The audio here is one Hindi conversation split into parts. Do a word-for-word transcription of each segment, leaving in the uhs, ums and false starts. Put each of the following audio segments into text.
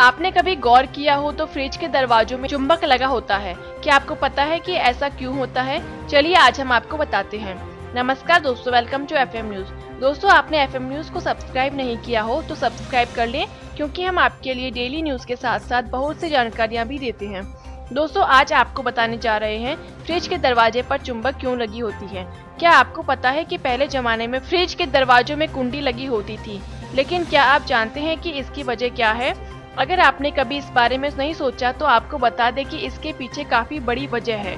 आपने कभी गौर किया हो तो फ्रिज के दरवाजों में चुंबक लगा होता है। क्या आपको पता है कि ऐसा क्यों होता है? चलिए आज हम आपको बताते हैं। नमस्कार दोस्तों, welcome to F M news. दोस्तों, आपने एफ एम न्यूज को सब्सक्राइब नहीं किया हो तो सब्सक्राइब कर लें, क्योंकि हम आपके लिए डेली न्यूज के साथ साथ बहुत सी जानकारियाँ भी देते हैं। दोस्तों, आज आपको बताने जा रहे हैं फ्रिज के दरवाजे पर चुंबक क्यों लगी होती है। क्या आपको पता है कि पहले जमाने में फ्रिज के दरवाजों में कुंडी लगी होती थी, लेकिन क्या आप जानते हैं कि इसकी वजह क्या है? अगर आपने कभी इस बारे में नहीं सोचा तो आपको बता दें कि इसके पीछे काफी बड़ी वजह है।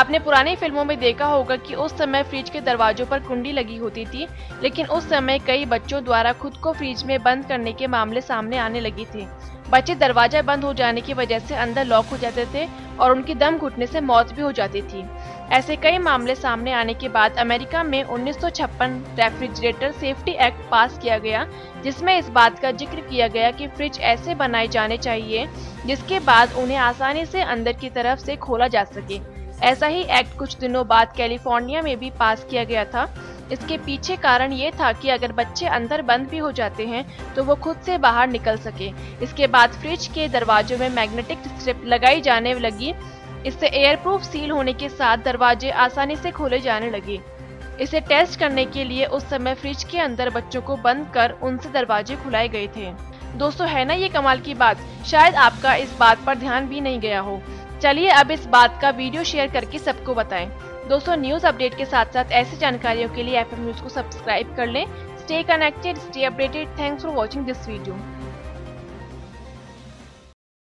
आपने पुरानी फिल्मों में देखा होगा कि उस समय फ्रिज के दरवाजों पर कुंडी लगी होती थी, लेकिन उस समय कई बच्चों द्वारा खुद को फ्रिज में बंद करने के मामले सामने आने लगे थे। बच्चे दरवाजा बंद हो जाने की वजह से अंदर लॉक हो जाते थे और उनकी दम घुटने से मौत भी हो जाती थी। ऐसे कई मामले सामने आने के बाद अमेरिका में उन्नीस सौ छप्पन रेफ्रिजरेटर सेफ्टी एक्ट पास किया गया, जिसमें इस बात का जिक्र किया गया कि फ्रिज ऐसे बनाए जाने चाहिए जिसके बाद उन्हें आसानी से अंदर की तरफ से खोला जा सके। ऐसा ही एक्ट कुछ दिनों बाद कैलिफोर्निया में भी पास किया गया था। इसके पीछे कारण ये था कि अगर बच्चे अंदर बंद भी हो जाते हैं तो वो खुद से बाहर निकल सके। इसके बाद फ्रिज के दरवाजों में मैग्नेटिक स्ट्रिप लगाई जाने लगी। इससे एयरप्रूफ सील होने के साथ दरवाजे आसानी से खोले जाने लगे। इसे टेस्ट करने के लिए उस समय फ्रिज के अंदर बच्चों को बंद कर उनसे दरवाजे खुलाए गए थे। दोस्तों, है ना ये कमाल की बात? शायद आपका इस बात पर ध्यान भी नहीं गया हो। चलिए अब इस बात का वीडियो शेयर करके सबको बताएं। दोस्तों, न्यूज अपडेट के साथ साथ ऐसी जानकारियों के लिए एफ एम न्यूज को सब्सक्राइब कर लें। Stay connected, stay updated. Thanks for watching this video.